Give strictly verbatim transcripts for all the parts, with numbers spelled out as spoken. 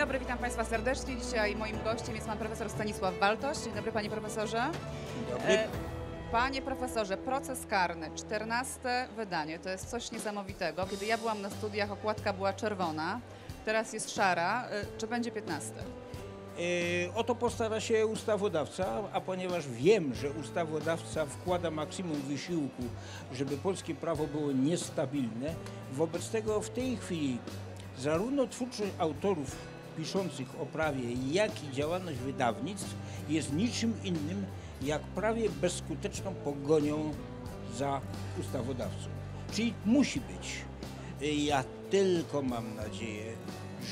dobry, witam Państwa serdecznie. Dzisiaj moim gościem jest Pan Profesor Stanisław Waltoś. Dzień dobry, Panie Profesorze. Dzień dobry. Panie Profesorze, proces karny, czternaste wydanie, to jest coś niesamowitego. Kiedy ja byłam na studiach, okładka była czerwona, teraz jest szara. Czy będzie piętnaste? O to postara się ustawodawca, a ponieważ wiem, że ustawodawca wkłada maksimum wysiłku, żeby polskie prawo było niestabilne, wobec tego w tej chwili zarówno twórczość autorów piszących o prawie, jak i działalność wydawnictw jest niczym innym jak prawie bezskuteczną pogonią za ustawodawcą. Czyli musi być. Ja tylko mam nadzieję,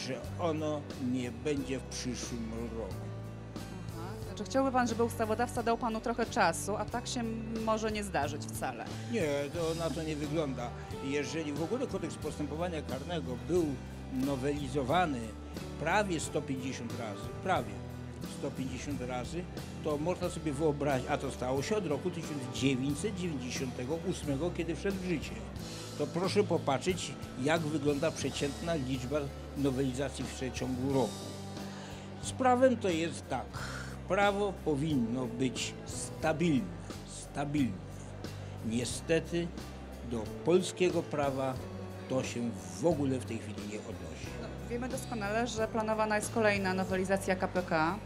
że ono nie będzie w przyszłym roku. Aha, znaczy chciałby Pan, żeby ustawodawca dał Panu trochę czasu, a tak się może nie zdarzyć wcale. Nie, to na to nie wygląda. Jeżeli w ogóle kodeks postępowania karnego był nowelizowany prawie sto pięćdziesiąt razy, prawie sto pięćdziesiąt razy, to można sobie wyobrazić, a to stało się od roku tysiąc dziewięćset dziewięćdziesiątego ósmego, kiedy wszedł w życie. To proszę popatrzeć, jak wygląda przeciętna liczba nowelizacji w przeciągu roku. Z prawem to jest tak. Prawo powinno być stabilne, stabilne. Niestety do polskiego prawa to się w ogóle w tej chwili nie odnosi. No, wiemy doskonale, że planowana jest kolejna nowelizacja K P K.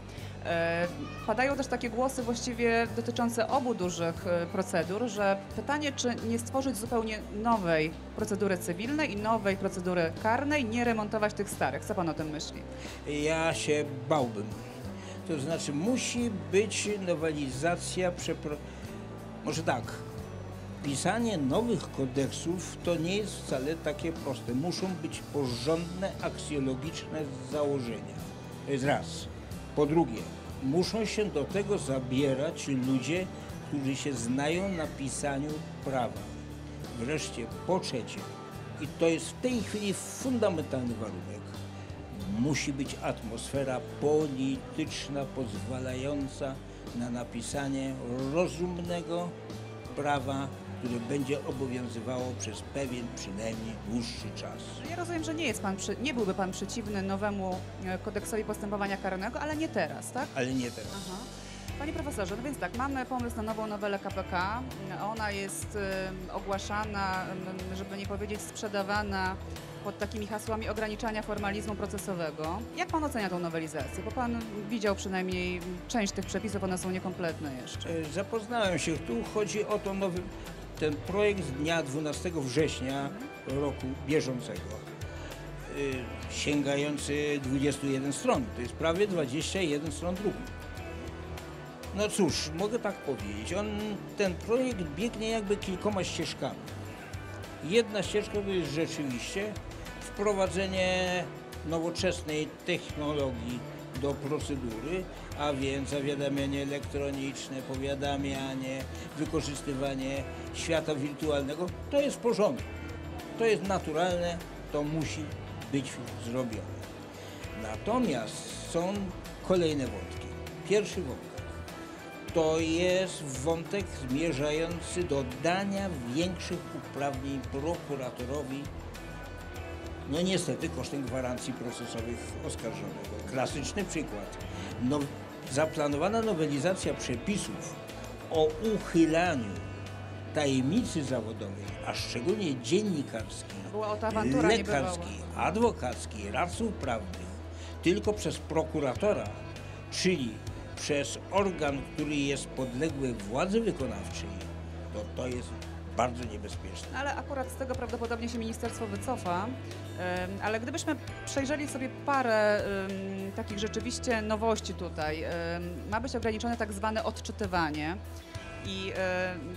Padają też takie głosy właściwie dotyczące obu dużych procedur, że pytanie, czy nie stworzyć zupełnie nowej procedury cywilnej i nowej procedury karnej, nie remontować tych starych. Co Pan o tym myśli? Ja się bałbym. To znaczy musi być nowelizacja, przepro... może tak, pisanie nowych kodeksów to nie jest wcale takie proste. Muszą być porządne, aksjologiczne założenia. To jest raz. Po drugie, muszą się do tego zabierać ludzie, którzy się znają na pisaniu prawa. Wreszcie, po trzecie, i to jest w tej chwili fundamentalny warunek, musi być atmosfera polityczna pozwalająca na napisanie rozumnego prawa, które będzie obowiązywało przez pewien, przynajmniej dłuższy czas. Ja rozumiem, że nie jest pan, nie byłby Pan przeciwny nowemu kodeksowi postępowania karnego, ale nie teraz, tak? Ale nie teraz. Aha. Panie Profesorze, no więc tak, mamy pomysł na nową nowelę K P K. Ona jest y, ogłaszana, żeby nie powiedzieć sprzedawana pod takimi hasłami ograniczania formalizmu procesowego. Jak Pan ocenia tą nowelizację? Bo Pan widział przynajmniej część tych przepisów, one są niekompletne jeszcze. Zapoznałem się, tu chodzi o to nowy... Ten projekt z dnia dwunastego września roku bieżącego, sięgający dwudziestu jeden stron, to jest prawie dwadzieścia jeden stron druku. No cóż, mogę tak powiedzieć, on, ten projekt biegnie jakby kilkoma ścieżkami. Jedna ścieżka to jest rzeczywiście wprowadzenie nowoczesnej technologii do procedury, a więc zawiadamianie elektroniczne, powiadamianie, wykorzystywanie świata wirtualnego. To jest w porządku, to jest naturalne, to musi być zrobione. Natomiast są kolejne wątki. Pierwszy wątek to jest wątek zmierzający do dania większych uprawnień prokuratorowi. No niestety kosztem gwarancji procesowych oskarżonego. Klasyczny przykład. No, zaplanowana nowelizacja przepisów o uchylaniu tajemnicy zawodowej, a szczególnie dziennikarskiej, lekarskiej, adwokackiej, radców prawnych, tylko przez prokuratora, czyli przez organ, który jest podległy władzy wykonawczej, to to jest bardzo niebezpieczne. Ale akurat z tego prawdopodobnie się ministerstwo wycofa. Ale gdybyśmy przejrzeli sobie parę takich rzeczywiście nowości tutaj. Ma być ograniczone tak zwane odczytywanie. I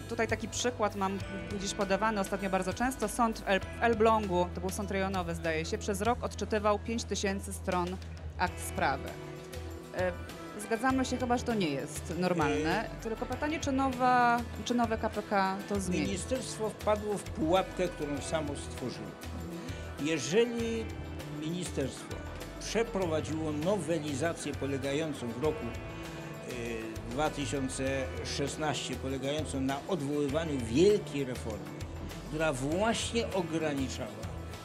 tutaj taki przykład mam gdzieś podawany ostatnio bardzo często. Sąd w Elblągu, to był sąd rejonowy zdaje się, przez rok odczytywał pięć tysięcy stron akt sprawy. Zgadzamy się chyba, że to nie jest normalne, eee, tylko pytanie, czy, nowa, czy nowe K P K to zmieni? Ministerstwo wpadło w pułapkę, którą samo stworzyło. Jeżeli ministerstwo przeprowadziło nowelizację polegającą w roku y, dwa tysiące szesnastym, polegającą na odwoływaniu wielkiej reformy, która właśnie ograniczała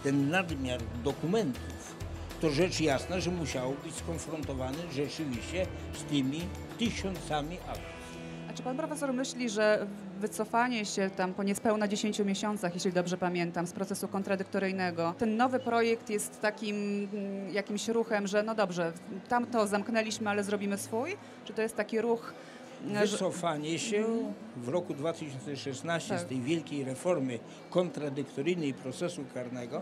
ten nadmiar dokumentów, to rzecz jasna, że musiał być skonfrontowany rzeczywiście z tymi tysiącami aktów. A czy pan profesor myśli, że wycofanie się tam po niespełna dziesięciu miesiącach, jeśli dobrze pamiętam, z procesu kontradyktoryjnego, ten nowy projekt jest takim jakimś ruchem, że no dobrze, tamto zamknęliśmy, ale zrobimy swój? Czy to jest taki ruch... Wycofanie się w roku dwa tysiące szesnastym tak. z tej wielkiej reformy kontradyktoryjnej procesu karnego,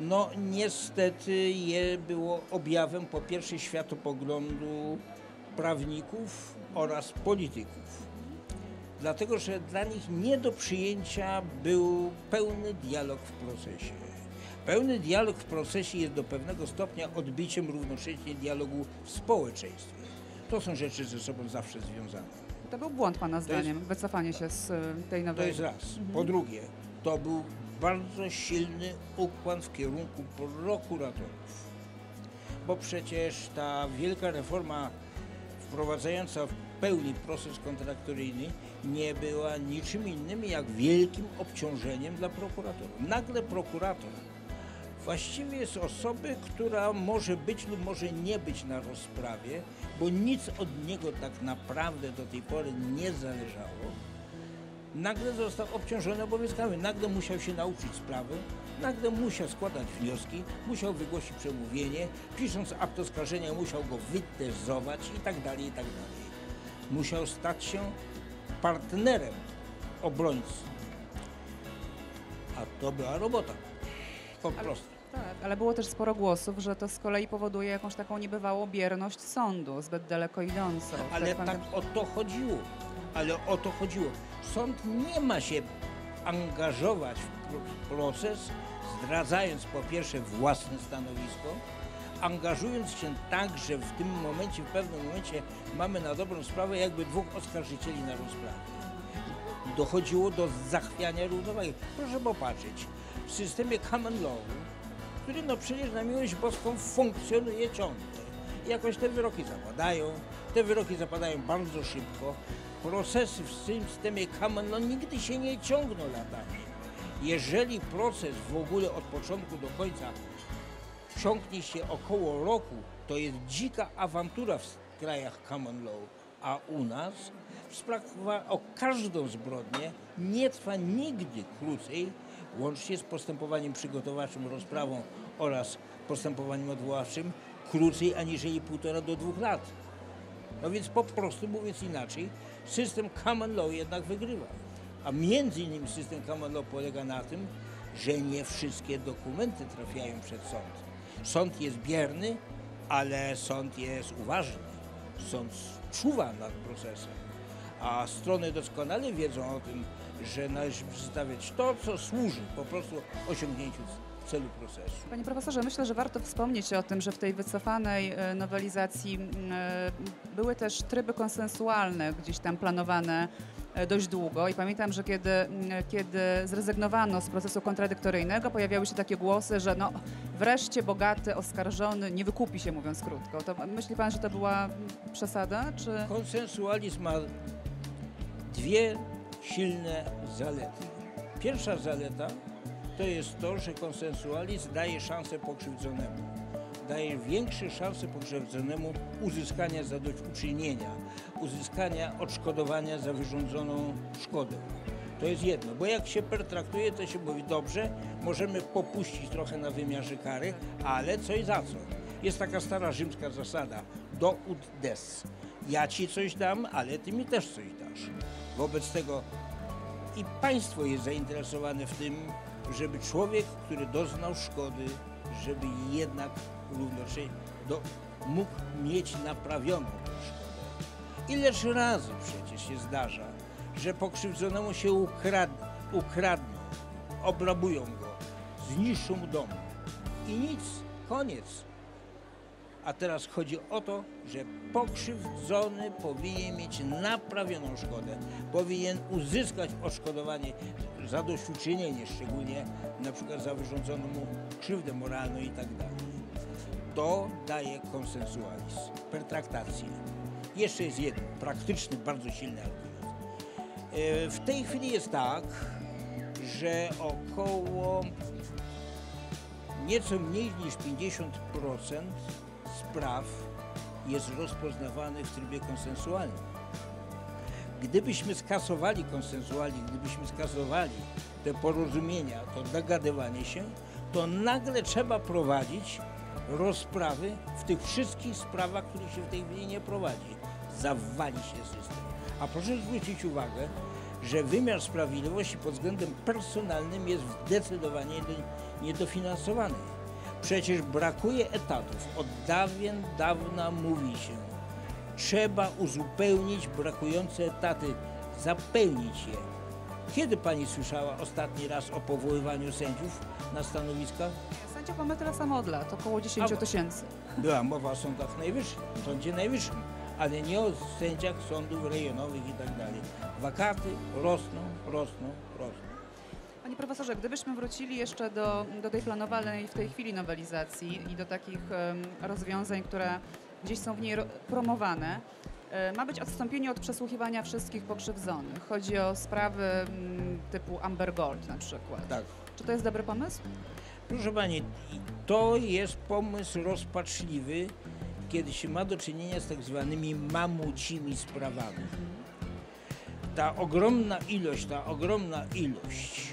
no niestety je było objawem po pierwsze światopoglądu prawników oraz polityków. Dlatego, że dla nich nie do przyjęcia był pełny dialog w procesie. Pełny dialog w procesie jest do pewnego stopnia odbiciem równocześnie dialogu w społeczeństwie. To są rzeczy ze sobą zawsze związane. To był błąd pana zdaniem, jest, wycofanie się z tej nowej... To jest raz. Mhm. Po drugie, to był bardzo silny ukłon w kierunku prokuratorów. Bo przecież ta wielka reforma wprowadzająca w pełni proces kontradyktoryjny nie była niczym innym jak wielkim obciążeniem dla prokuratorów. Nagle prokurator właściwie jest osoby, która może być lub może nie być na rozprawie, bo nic od niego tak naprawdę do tej pory nie zależało. Nagle został obciążony obowiązkami, nagle musiał się nauczyć sprawy, nagle musiał składać wnioski, musiał wygłosić przemówienie, pisząc akt oskarżenia musiał go wytezować i tak dalej, i tak dalej. Musiał stać się partnerem obrońcy, a to była robota, po prostu. Tak, ale było też sporo głosów, że to z kolei powoduje jakąś taką niebywałą bierność sądu, zbyt daleko idącą. Ale tak, tak o to chodziło, ale o to chodziło. Sąd nie ma się angażować w proces, zdradzając po pierwsze własne stanowisko, angażując się tak, że w tym momencie, w pewnym momencie mamy na dobrą sprawę jakby dwóch oskarżycieli na rozprawie. Dochodziło do zachwiania równowagi. Proszę popatrzeć, w systemie common law, który no przecież na miłość boską funkcjonuje ciągle. Jakoś te wyroki zapadają, te wyroki zapadają bardzo szybko. Procesy w systemie common law nigdy się nie ciągną latami. Jeżeli proces w ogóle od początku do końca ciągnie się około roku, to jest dzika awantura w krajach common law, a u nas sprawa o każdą zbrodnię nie trwa nigdy krócej, łącznie z postępowaniem przygotowawczym, rozprawą oraz postępowaniem odwoławczym, krócej aniżeli półtora do dwóch lat. No więc po prostu mówiąc inaczej, system common law jednak wygrywa. A między innymi system common law polega na tym, że nie wszystkie dokumenty trafiają przed sąd. Sąd jest bierny, ale sąd jest uważny. Sąd czuwa nad procesem. A strony doskonale wiedzą o tym, że należy przedstawiać to, co służy po prostu osiągnięciu celu procesu. Panie profesorze, myślę, że warto wspomnieć o tym, że w tej wycofanej nowelizacji były też tryby konsensualne gdzieś tam planowane dość długo i pamiętam, że kiedy, kiedy zrezygnowano z procesu kontradyktoryjnego, pojawiały się takie głosy, że no wreszcie bogaty oskarżony nie wykupi się, mówiąc krótko. To myśli pan, że to była przesada? Czy... Konsensualizm ma dwie silne zalety. Pierwsza zaleta to jest to, że konsensualizm daje szansę pokrzywdzonemu. Daje większe szanse pokrzywdzonemu uzyskania zadośćuczynienia, uzyskania odszkodowania za wyrządzoną szkodę. To jest jedno, bo jak się pertraktuje, to się mówi dobrze, możemy popuścić trochę na wymiarze kary, ale co i za co. Jest taka stara rzymska zasada, do ut des. Ja ci coś dam, ale ty mi też coś dasz. Wobec tego i państwo jest zainteresowane w tym, żeby człowiek, który doznał szkody, żeby jednak równocześnie do, mógł mieć naprawioną tę szkodę. Ileż razy przecież się zdarza, że pokrzywdzonemu się ukradną, ukradną obrabują go, zniszczą dom i nic, koniec. A teraz chodzi o to, że pokrzywdzony powinien mieć naprawioną szkodę, powinien uzyskać odszkodowanie, zadośćuczynienie szczególnie, na przykład za wyrządzoną mu krzywdę moralną i tak dalej. To daje konsensualizm, pertraktację. Jeszcze jest jeden praktyczny, bardzo silny argument. W tej chwili jest tak, że około nieco mniej niż pięćdziesiąt procent spraw jest rozpoznawanych w trybie konsensualnym. Gdybyśmy skasowali konsensualizm, gdybyśmy skasowali te porozumienia, to dogadywanie się, to nagle trzeba prowadzić rozprawy w tych wszystkich sprawach, których się w tej chwili nie prowadzi. Zawali się system. A proszę zwrócić uwagę, że wymiar sprawiedliwości pod względem personalnym jest zdecydowanie niedofinansowany. Przecież brakuje etatów. Od dawien dawna mówi się, trzeba uzupełnić brakujące etaty, zapełnić je. Kiedy pani słyszała ostatni raz o powoływaniu sędziów na stanowiska? Sędziów mamy tyle samo od lat, około dziesięć tysięcy. Była mowa o sądach najwyższych, Sądzie Najwyższym, ale nie o sędziach sądów rejonowych i tak dalej. Wakaty rosną, rosną, rosną. Panie profesorze, gdybyśmy wrócili jeszcze do, do tej planowanej w tej chwili nowelizacji i do takich um, rozwiązań, które gdzieś są w niej promowane, ma być odstąpienie od przesłuchiwania wszystkich pokrzywdzonych. Chodzi o sprawy typu Amber Gold na przykład. Tak. Czy to jest dobry pomysł? Proszę pani, to jest pomysł rozpaczliwy, kiedy się ma do czynienia z tak zwanymi mamucimi sprawami. Ta ogromna ilość, ta ogromna ilość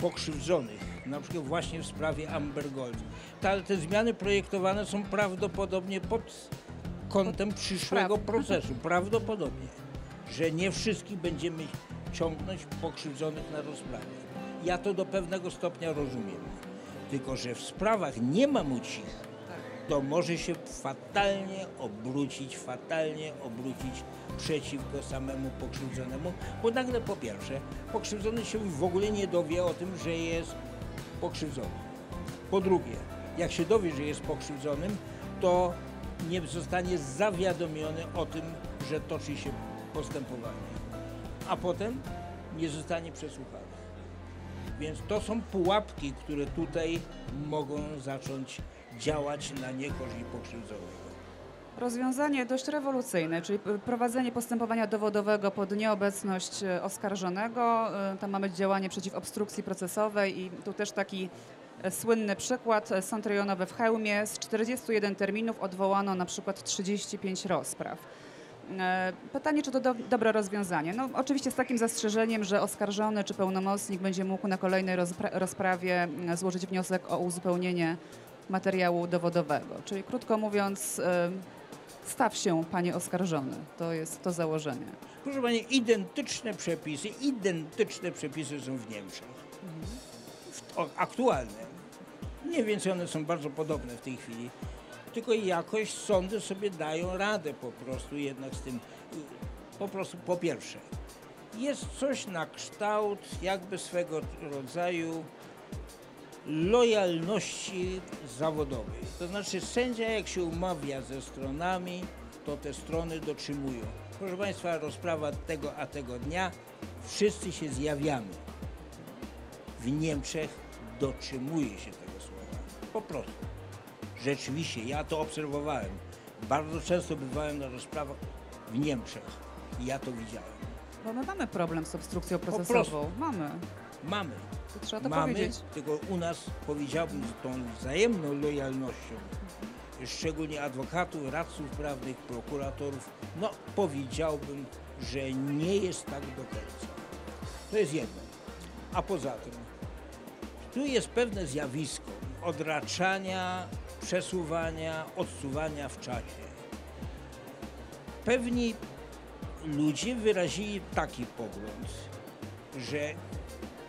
pokrzywdzonych, na przykład właśnie w sprawie Amber Gold. Ta, te zmiany projektowane są prawdopodobnie pod kątem przyszłego procesu. Prawdopodobnie, że nie wszystkich będziemy ciągnąć pokrzywdzonych na rozprawie. Ja to do pewnego stopnia rozumiem. Tylko że w sprawach nie mamucich to może się fatalnie obrócić, fatalnie obrócić przeciwko samemu pokrzywdzonemu, bo nagle po pierwsze pokrzywdzony się w ogóle nie dowie o tym, że jest pokrzywdzony. Po drugie, jak się dowie, że jest pokrzywdzonym, to nie zostanie zawiadomiony o tym, że toczy się postępowanie, a potem nie zostanie przesłuchany. Więc to są pułapki, które tutaj mogą zacząć działać na niekorzyść pokrzywdzonego. Rozwiązanie dość rewolucyjne, czyli prowadzenie postępowania dowodowego pod nieobecność oskarżonego. Tam mamy działanie przeciw obstrukcji procesowej i tu też taki słynny przykład, Sąd Rejonowy w Chełmie. Z czterdziestu jeden terminów odwołano na przykład trzydzieści pięć rozpraw. Pytanie, czy to do, dobre rozwiązanie? No, oczywiście z takim zastrzeżeniem, że oskarżony czy pełnomocnik będzie mógł na kolejnej rozpra rozprawie złożyć wniosek o uzupełnienie materiału dowodowego. Czyli krótko mówiąc, staw się, panie oskarżony. To jest to założenie. Proszę pani, identyczne przepisy, identyczne przepisy są w Niemczech. Mhm. O, aktualne. Mniej więcej one są bardzo podobne w tej chwili, tylko jakoś sądy sobie dają radę po prostu jednak z tym. Po prostu po pierwsze jest coś na kształt jakby swego rodzaju lojalności zawodowej. To znaczy sędzia jak się umawia ze stronami, to te strony dotrzymują. Proszę państwa, rozprawa tego a tego dnia, wszyscy się zjawiamy. W Niemczech dotrzymuje się tego słowa. Po prostu. Rzeczywiście, ja to obserwowałem. Bardzo często bywałem na rozprawach w Niemczech i ja to widziałem. Bo my mamy problem z obstrukcją procesową. Mamy. Mamy. To trzeba to mamy, powiedzieć. Tylko u nas, powiedziałbym, z tą wzajemną lojalnością, szczególnie adwokatów, radców prawnych, prokuratorów, no powiedziałbym, że nie jest tak do końca. To jest jedno. A poza tym, tu jest pewne zjawisko odraczania, przesuwania, odsuwania w czasie. Pewni ludzie wyrazili taki pogląd, że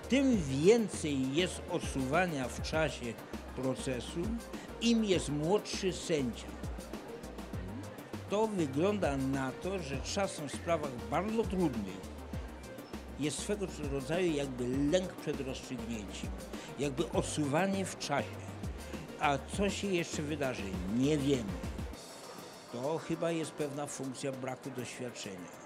tym więcej jest odsuwania w czasie procesu, im jest młodszy sędzia. To wygląda na to, że czasem w sprawach bardzo trudnych jest swego rodzaju jakby lęk przed rozstrzygnięciem, jakby odsuwanie w czasie. A co się jeszcze wydarzy? Nie wiemy. To chyba jest pewna funkcja braku doświadczenia.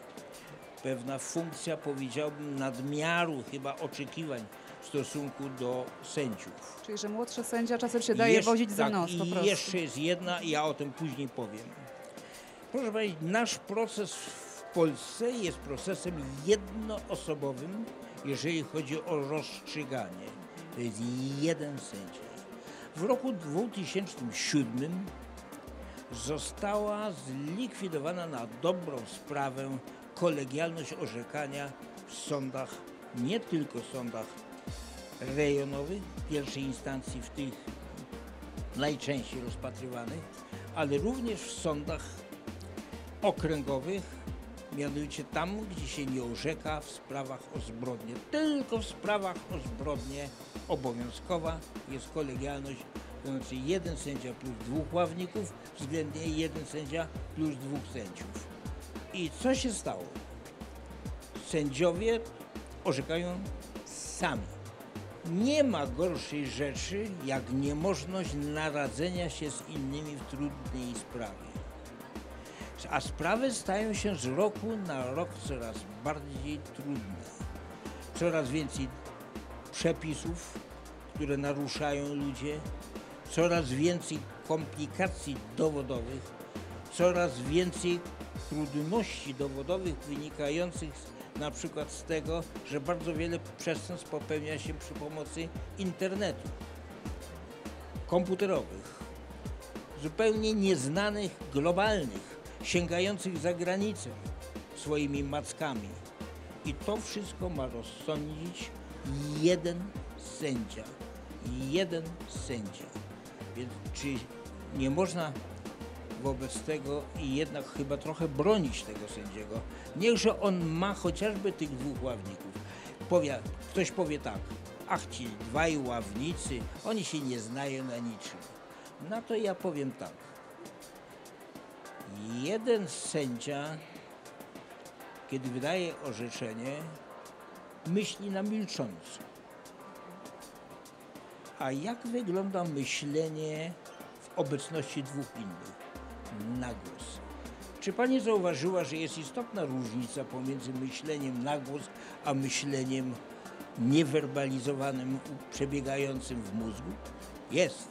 Pewna funkcja, powiedziałbym, nadmiaru chyba oczekiwań w stosunku do sędziów. Czyli, że młodszy sędzia czasem się daje jeszcze, wozić za tak, nos po prostu. I jeszcze jest jedna, ja o tym później powiem. Proszę powiedzieć, nasz proces w Polsce jest procesem jednoosobowym, jeżeli chodzi o rozstrzyganie. To jest jeden sędzia. W roku dwa tysiące siódmym została zlikwidowana na dobrą sprawę kolegialność orzekania w sądach, nie tylko sądach rejonowych, pierwszej instancji, w tych najczęściej rozpatrywanych, ale również w sądach okręgowych, mianowicie tam, gdzie się nie orzeka w sprawach o zbrodnie. Tylko w sprawach o zbrodnie obowiązkowa jest kolegialność, to znaczy jeden sędzia plus dwóch ławników, względnie jeden sędzia plus dwóch sędziów. I co się stało? Sędziowie orzekają sami. Nie ma gorszej rzeczy, jak niemożność naradzenia się z innymi w trudnej sprawie. A sprawy stają się z roku na rok coraz bardziej trudne. Coraz więcej przepisów, które naruszają ludzie, coraz więcej komplikacji dowodowych, coraz więcej trudności dowodowych wynikających na przykład z tego, że bardzo wiele przestępstw popełnia się przy pomocy internetu, komputerowych, zupełnie nieznanych, globalnych, sięgających za granicę swoimi mackami. I to wszystko ma rozsądzić jeden sędzia. Jeden sędzia. Więc czy nie można wobec tego i jednak chyba trochę bronić tego sędziego? Niechże on ma chociażby tych dwóch ławników. Powie, ktoś powie tak, ach ci dwaj ławnicy, oni się nie znają na niczym. Na to ja powiem tak. Jeden sędzia, kiedy wydaje orzeczenie, myśli na milcząco. A jak wygląda myślenie w obecności dwóch innych? Na głos. Czy pani zauważyła, że jest istotna różnica pomiędzy myśleniem na głos, a myśleniem niewerbalizowanym, przebiegającym w mózgu? Jest.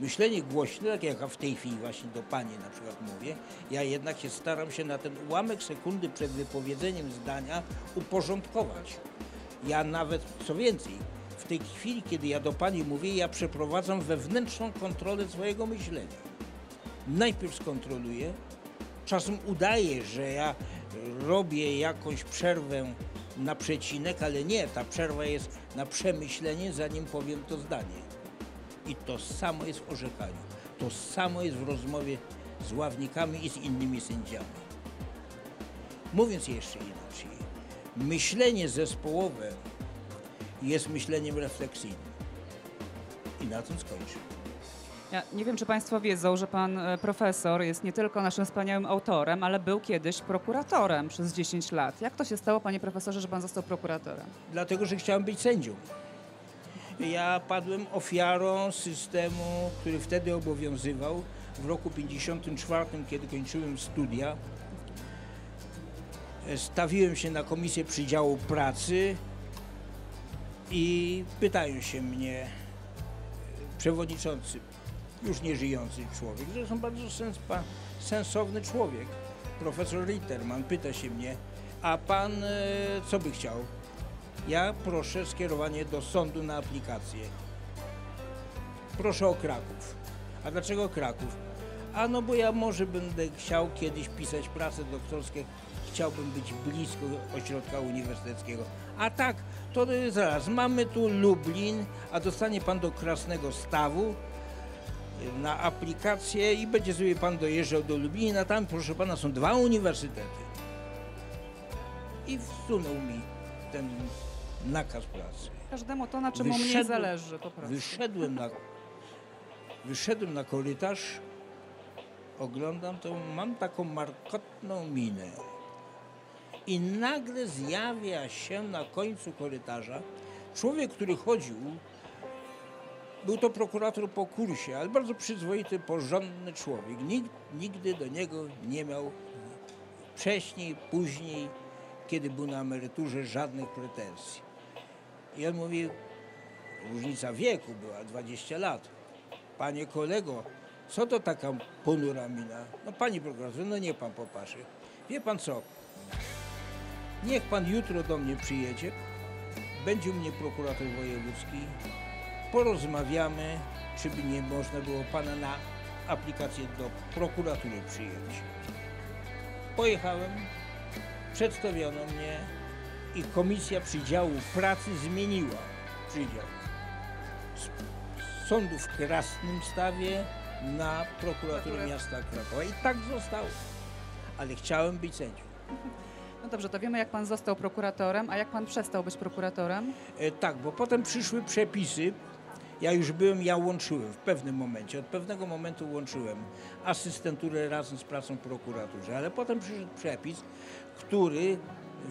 Myślenie głośne, tak jak ja w tej chwili właśnie do pani na przykład mówię, ja jednak się staram się na ten ułamek sekundy przed wypowiedzeniem zdania uporządkować. Ja nawet, co więcej, w tej chwili, kiedy ja do pani mówię, ja przeprowadzam wewnętrzną kontrolę swojego myślenia. Najpierw skontroluję, czasem udaję, że ja robię jakąś przerwę na przecinek, ale nie, ta przerwa jest na przemyślenie, zanim powiem to zdanie. I to samo jest w orzekaniu, to samo jest w rozmowie z ławnikami i z innymi sędziami. Mówiąc jeszcze inaczej, myślenie zespołowe jest myśleniem refleksyjnym. I na tym skończę. Ja nie wiem, czy Państwo wiedzą, że Pan Profesor jest nie tylko naszym wspaniałym autorem, ale był kiedyś prokuratorem przez dziesięć lat. Jak to się stało, Panie Profesorze, że Pan został prokuratorem? Dlatego, że chciałem być sędzią. Ja padłem ofiarą systemu, który wtedy obowiązywał. W roku pięćdziesiątym czwartym, kiedy kończyłem studia, stawiłem się na komisję przydziału pracy i pytają się mnie przewodniczący, już nieżyjący człowiek, zresztą bardzo sens, pan, sensowny człowiek, profesor Ritterman, pyta się mnie, a pan e, co by chciał? Ja proszę skierowanie do sądu na aplikację. Proszę o Kraków. A dlaczego Kraków? A no bo ja może będę chciał kiedyś pisać prace doktorskie, chciałbym być blisko ośrodka uniwersyteckiego. A tak, to zaraz, mamy tu Lublin, a dostanie pan do Krasnego Stawu na aplikację i będzie sobie pan dojeżdżał do Lublina, tam proszę pana są dwa uniwersytety. I wsunął mi ten nakaz pracy. Każdemu to, na czym mu mnie zależy po prostu. Wyszedłem na, wyszedłem na korytarz, oglądam to, mam taką markotną minę i nagle zjawia się na końcu korytarza człowiek, który chodził. Był to prokurator po kursie, ale bardzo przyzwoity, porządny człowiek. Nikt nigdy do niego nie miał wcześniej, później, kiedy był na emeryturze, żadnych pretensji. I on mówi, różnica wieku była dwadzieścia lat. Panie kolego, co to taka ponura mina? No panie prokuratorze, no niech pan popatrzy. Wie pan co? Niech pan jutro do mnie przyjedzie. Będzie u mnie prokurator wojewódzki. Porozmawiamy. czy by nie można było pana na aplikację do prokuratury przyjąć. Pojechałem, przedstawiono mnie i komisja przydziału pracy zmieniła przydział z sądu w Krasnym Stawie na prokuraturę miasta Krakowa i tak zostało, ale chciałem być sędzią. No dobrze, to wiemy, jak pan został prokuratorem, a jak pan przestał być prokuratorem? E, tak, bo potem przyszły przepisy. Ja już byłem, ja łączyłem w pewnym momencie, od pewnego momentu łączyłem asystenturę razem z pracą w prokuraturze, ale potem przyszedł przepis, który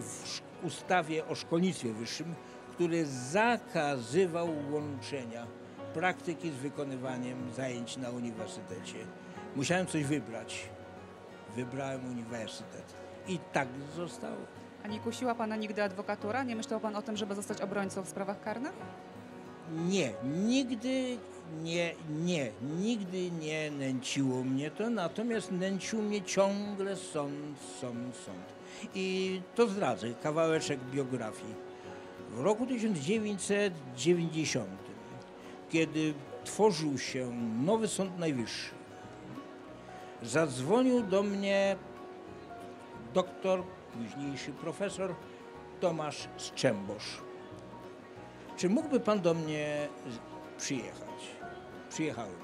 w ustawie o szkolnictwie wyższym, który zakazywał łączenia praktyki z wykonywaniem zajęć na uniwersytecie. Musiałem coś wybrać. Wybrałem uniwersytet. I tak zostało. A nie kusiła pana nigdy adwokatura? Nie myślał pan o tym, żeby zostać obrońcą w sprawach karnych? Nie, nigdy nie, nie, nigdy nie nęciło mnie to, natomiast nęcił mnie ciągle sąd, sąd, sąd. I to zdradzę, kawałeczek biografii. W roku tysiąc dziewięćset dziewięćdziesiątym, kiedy tworzył się nowy Sąd Najwyższy, zadzwonił do mnie doktor, późniejszy profesor Tomasz Szczębosz. Czy mógłby pan do mnie przyjechać? Przyjechałem.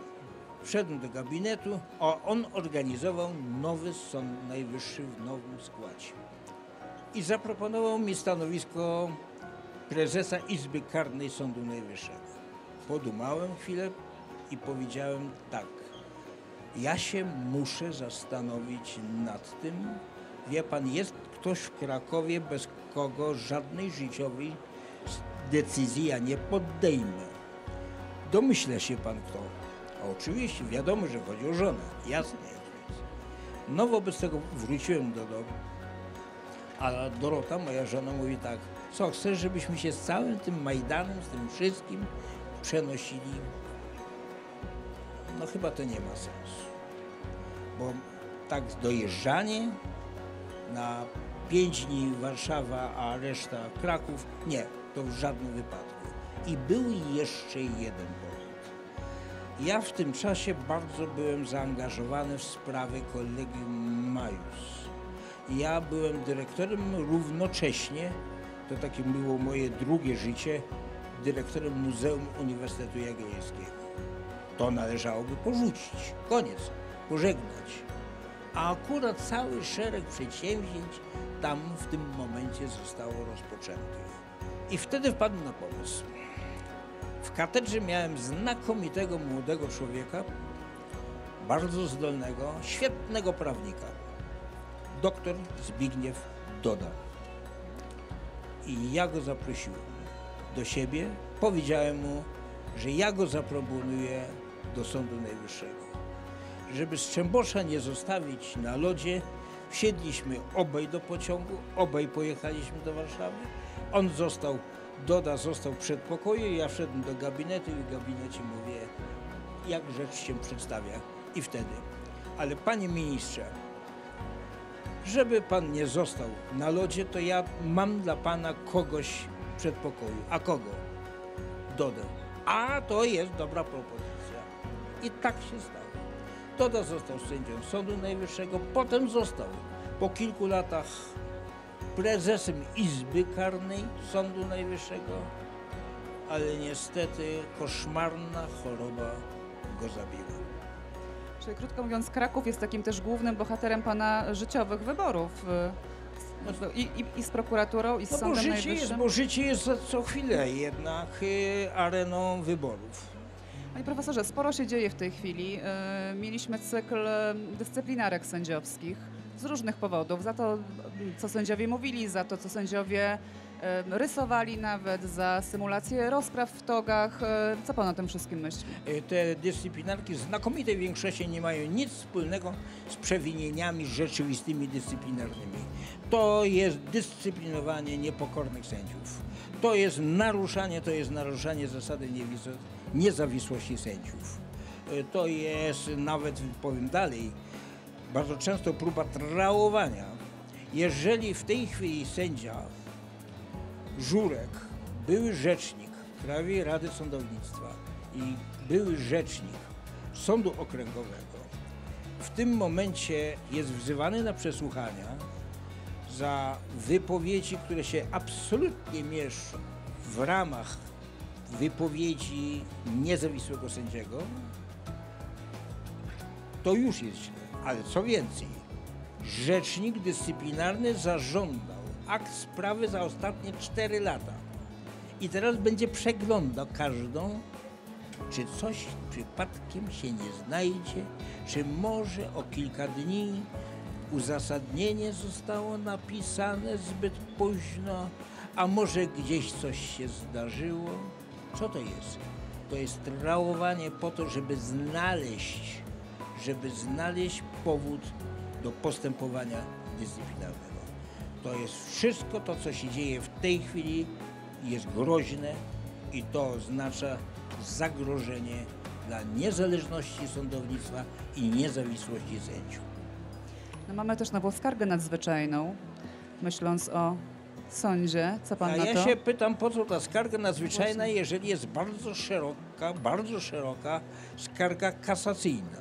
Wszedłem do gabinetu, a on organizował nowy Sąd Najwyższy w nowym składzie. I zaproponował mi stanowisko prezesa Izby Karnej Sądu Najwyższego. Podumałem chwilę i powiedziałem tak. Ja się muszę zastanowić nad tym. Wie pan, jest ktoś w Krakowie, bez kogo żadnej życiowej decyzji ja nie podejmę. Domyśla się pan kto. A oczywiście wiadomo, że chodzi o żonę. Jasne. No wobec tego wróciłem do domu. A Dorota, moja żona, mówi tak. Co, chcesz, żebyśmy się z całym tym Majdanem, z tym wszystkim przenosili? No chyba to nie ma sensu. Bo tak dojeżdżanie na pięć dni Warszawa, a reszta Kraków, nie, to w żadnym wypadku. I był jeszcze jeden powód. Ja w tym czasie bardzo byłem zaangażowany w sprawy Collegium Majus. Ja byłem dyrektorem równocześnie, to takie było moje drugie życie, dyrektorem Muzeum Uniwersytetu Jagiellońskiego. To należałoby porzucić, koniec, pożegnać. A akurat cały szereg przedsięwzięć tam w tym momencie zostało rozpoczętych. I wtedy wpadłem na pomysł. W katedrze miałem znakomitego młodego człowieka, bardzo zdolnego, świetnego prawnika, doktor Zbigniew Doda. I ja go zaprosiłem do siebie, powiedziałem mu, że ja go zaproponuję do Sądu Najwyższego. Żeby Szczębosza nie zostawić na lodzie, wsiedliśmy obaj do pociągu, obaj pojechaliśmy do Warszawy. On został, Doda został w przedpokoju, ja wszedłem do gabinetu i w gabinecie mówię, jak rzecz się przedstawia. I wtedy, ale panie ministrze, żeby pan nie został na lodzie, to ja mam dla pana kogoś w przedpokoju. A kogo? Dodę. A to jest dobra propozycja. I tak się stało. Doda został sędzią Sądu Najwyższego, potem został po kilku latach prezesem Izby Karnej Sądu Najwyższego, ale niestety koszmarna choroba go zabiła. Czyli krótko mówiąc, Kraków jest takim też głównym bohaterem pana życiowych wyborów. I, i, i z prokuraturą, i z no Sądem Najwyższym. Życie jest, bo życie jest co chwilę jednak areną wyborów. Panie profesorze, sporo się dzieje w tej chwili. Mieliśmy cykl dyscyplinarek sędziowskich z różnych powodów. Za to, co sędziowie mówili, za to, co sędziowie rysowali nawet, za symulację rozpraw w togach. Co pan o tym wszystkim myśli? Te dyscyplinarki w znakomitej większości nie mają nic wspólnego z przewinieniami rzeczywistymi dyscyplinarnymi. To jest dyscyplinowanie niepokornych sędziów. To jest naruszanie, to jest naruszanie zasady niezawisłości sędziów. To jest nawet, powiem dalej, bardzo często próba traumowania. Jeżeli w tej chwili sędzia Żurek, były rzecznik Krajowej Rady Sądownictwa, i były rzecznik Sądu Okręgowego w tym momencie jest wzywany na przesłuchania za wypowiedzi, które się absolutnie mieszczą w ramach wypowiedzi niezawisłego sędziego, to już jest źle. Ale co więcej, rzecznik dyscyplinarny zażądał akt sprawy za ostatnie cztery lata i teraz będzie przeglądał każdą, czy coś przypadkiem się nie znajdzie, czy może o kilka dni uzasadnienie zostało napisane zbyt późno, a może gdzieś coś się zdarzyło. Co to jest? To jest trałowanie po to, żeby znaleźć, żeby znaleźć powód do postępowania dyscyplinarnego. To jest wszystko to, co się dzieje w tej chwili, jest groźne i to oznacza zagrożenie dla niezależności sądownictwa i niezawisłości sędziów. No mamy też nową skargę nadzwyczajną, myśląc o sądzie. Co pan A na to? Ja się pytam, po co ta skarga nadzwyczajna, jeżeli jest bardzo szeroka, bardzo szeroka skarga kasacyjna.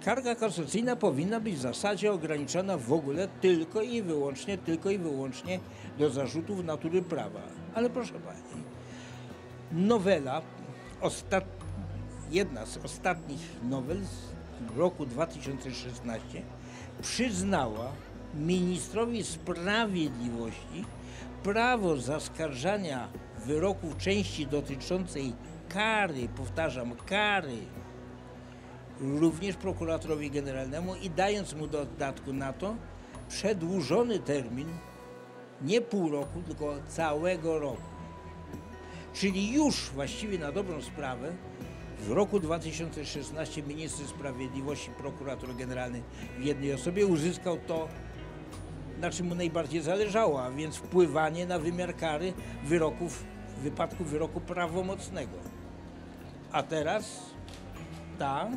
Skarga kasacyjna powinna być w zasadzie ograniczona w ogóle tylko i wyłącznie, tylko i wyłącznie do zarzutów natury prawa. Ale proszę pani, nowela, ostat... jedna z ostatnich nowel z roku dwa tysiące szesnastego przyznała ministrowi sprawiedliwości prawo zaskarżania wyroków części dotyczącej kary, powtarzam, kary, również prokuratorowi generalnemu i dając mu dodatku na to przedłużony termin nie pół roku, tylko całego roku. Czyli już właściwie na dobrą sprawę w roku dwa tysiące szesnastego minister sprawiedliwości, prokurator generalny w jednej osobie uzyskał to, na czym mu najbardziej zależało, a więc wpływanie na wymiar kary wyroków, w wypadku wyroku prawomocnego. A teraz ta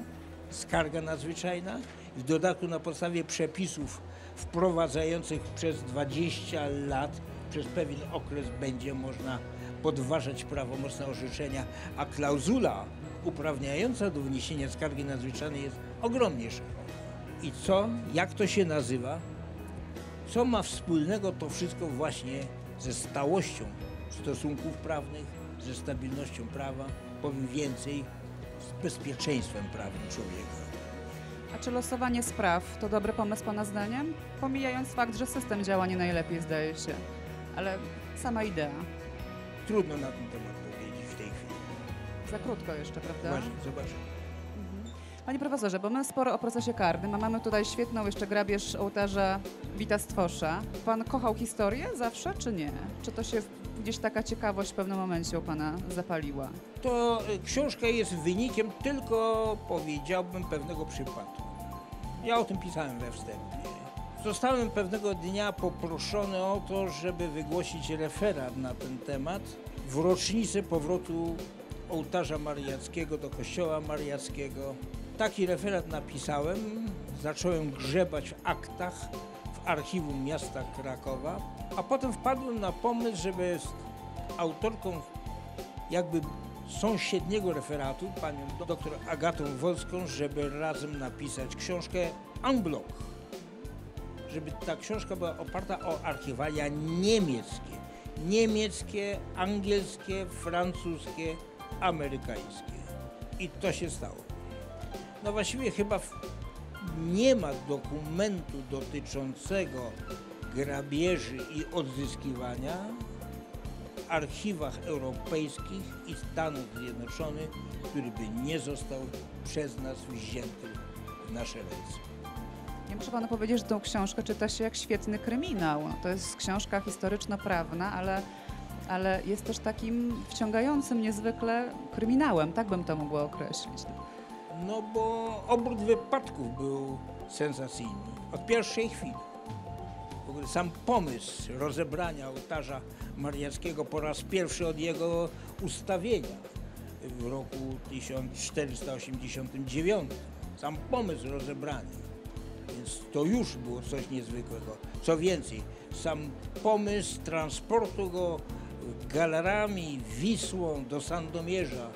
skarga nadzwyczajna w dodatku na podstawie przepisów wprowadzających przez dwadzieścia lat, przez pewien okres będzie można podważać prawomocne orzeczenia, a klauzula uprawniająca do wniesienia skargi nadzwyczajnej jest ogromnie szeroka. I co? Jak to się nazywa? Co ma wspólnego to wszystko właśnie ze stałością stosunków prawnych, ze stabilnością prawa, powiem więcej, z bezpieczeństwem prawnym człowieka. A czy losowanie spraw to dobry pomysł pana zdaniem? Pomijając fakt, że system działa nie najlepiej, zdaje się, ale sama idea. Trudno na ten temat powiedzieć w tej chwili. Za krótko jeszcze, prawda? Właśnie, zobaczymy. Mhm. Panie profesorze, bo my sporo o procesie karnym, a mamy tutaj świetną jeszcze grabież ołtarza Wita Stwosza. Pan kochał historię zawsze, czy nie? Czy to się gdzieś taka ciekawość w pewnym momencie u pana zapaliła? To książka jest wynikiem tylko, powiedziałbym, pewnego przypadku. Ja o tym pisałem we wstępie. Zostałem pewnego dnia poproszony o to, żeby wygłosić referat na ten temat w rocznicę powrotu ołtarza mariackiego do kościoła mariackiego. Taki referat napisałem, zacząłem grzebać w aktach w archiwum miasta Krakowa, a potem wpadłem na pomysł, żeby z autorką jakby sąsiedniego referatu, panią doktor Agatą Wolską, żeby razem napisać książkę en bloc, żeby ta książka była oparta o archiwalia niemieckie, niemieckie, angielskie, francuskie, amerykańskie. I to się stało. No właściwie chyba nie ma dokumentu dotyczącego grabieży i odzyskiwania w archiwach europejskich i Stanów Zjednoczonych, który by nie został przez nas wzięty w nasze ręce. Ja muszę panu powiedzieć, że tą książkę czyta się jak świetny kryminał. To jest książka historyczno-prawna, ale, ale jest też takim wciągającym niezwykle kryminałem, tak bym to mogła określić. No bo obrót wypadków był sensacyjny od pierwszej chwili. W ogóle sam pomysł rozebrania ołtarza mariackiego po raz pierwszy od jego ustawienia w roku tysiąc czterysta osiemdziesiątym dziewiątym, sam pomysł rozebrania. Więc to już było coś niezwykłego. Co więcej, sam pomysł transportu go galarami, Wisłą do Sandomierza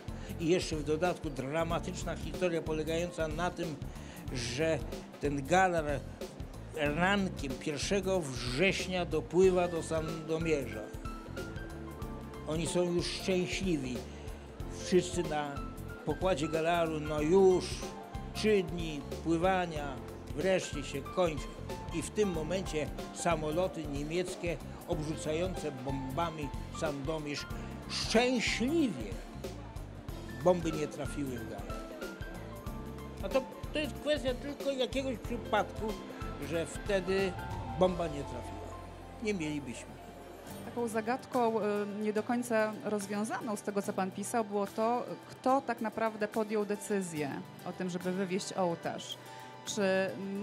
i jeszcze w dodatku dramatyczna historia polegająca na tym, że ten galar rankiem pierwszego września dopływa do Sandomierza. Oni są już szczęśliwi. Wszyscy na pokładzie galaru, no już trzy dni pływania wreszcie się kończą. I w tym momencie samoloty niemieckie obrzucające bombami Sandomierz szczęśliwie bomby nie trafiły w galar. A to, to jest kwestia tylko jakiegoś przypadku, że wtedy bomba nie trafiła. Nie mielibyśmy. Taką zagadką nie do końca rozwiązaną z tego, co pan pisał, było to, kto tak naprawdę podjął decyzję o tym, żeby wywieźć ołtarz. Czy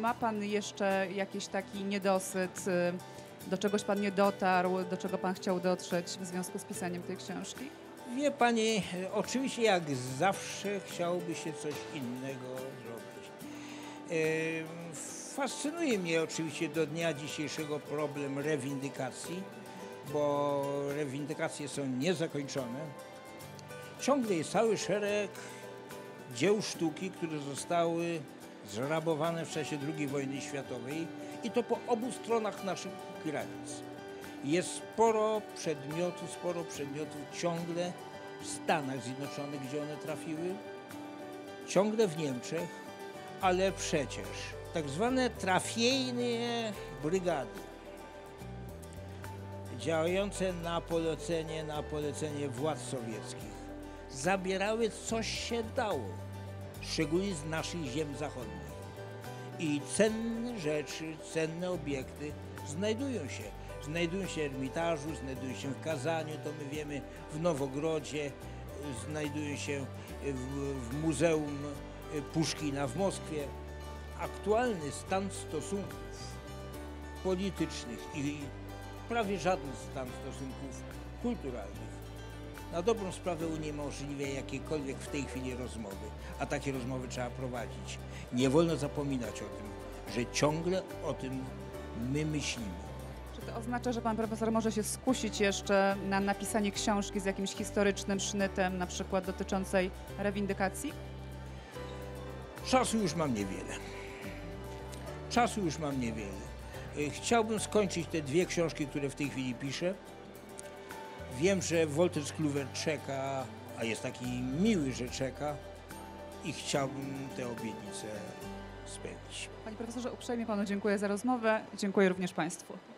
ma pan jeszcze jakiś taki niedosyt, do czegoś pan nie dotarł, do czego pan chciał dotrzeć w związku z pisaniem tej książki? Wie pani, oczywiście jak zawsze chciałoby się coś innego zrobić. Fascynuje mnie oczywiście do dnia dzisiejszego problem rewindykacji, bo rewindykacje są niezakończone. Ciągle jest cały szereg dzieł sztuki, które zostały zrabowane w czasie drugiej wojny światowej i to po obu stronach naszych granic. Jest sporo przedmiotów, sporo przedmiotów ciągle w Stanach Zjednoczonych, gdzie one trafiły, ciągle w Niemczech, ale przecież tak zwane trafiejne brygady działające na polecenie, na polecenie władz sowieckich zabierały co się dało. Szczególnie z naszych ziem zachodnich. I cenne rzeczy, cenne obiekty znajdują się. Znajdują się w Ermitażu, znajdują się w Kazaniu, to my wiemy, w Nowogrodzie, znajdują się w, w Muzeum Puszkina w Moskwie. Aktualny stan stosunków politycznych i prawie żaden stan stosunków kulturalnych na dobrą sprawę uniemożliwia jakiekolwiek w tej chwili rozmowy, a takie rozmowy trzeba prowadzić. Nie wolno zapominać o tym, że ciągle o tym my myślimy. Czy to oznacza, że pan profesor może się skusić jeszcze na napisanie książki z jakimś historycznym sznytem, na przykład dotyczącej rewindykacji? Czasu już mam niewiele. Czasu już mam niewiele. Chciałbym skończyć te dwie książki, które w tej chwili piszę. Wiem, że Wolters Kluwer czeka, a jest taki miły, że czeka i chciałbym tę obietnicę spełnić. Panie profesorze, uprzejmie panu dziękuję za rozmowę. Dziękuję również państwu.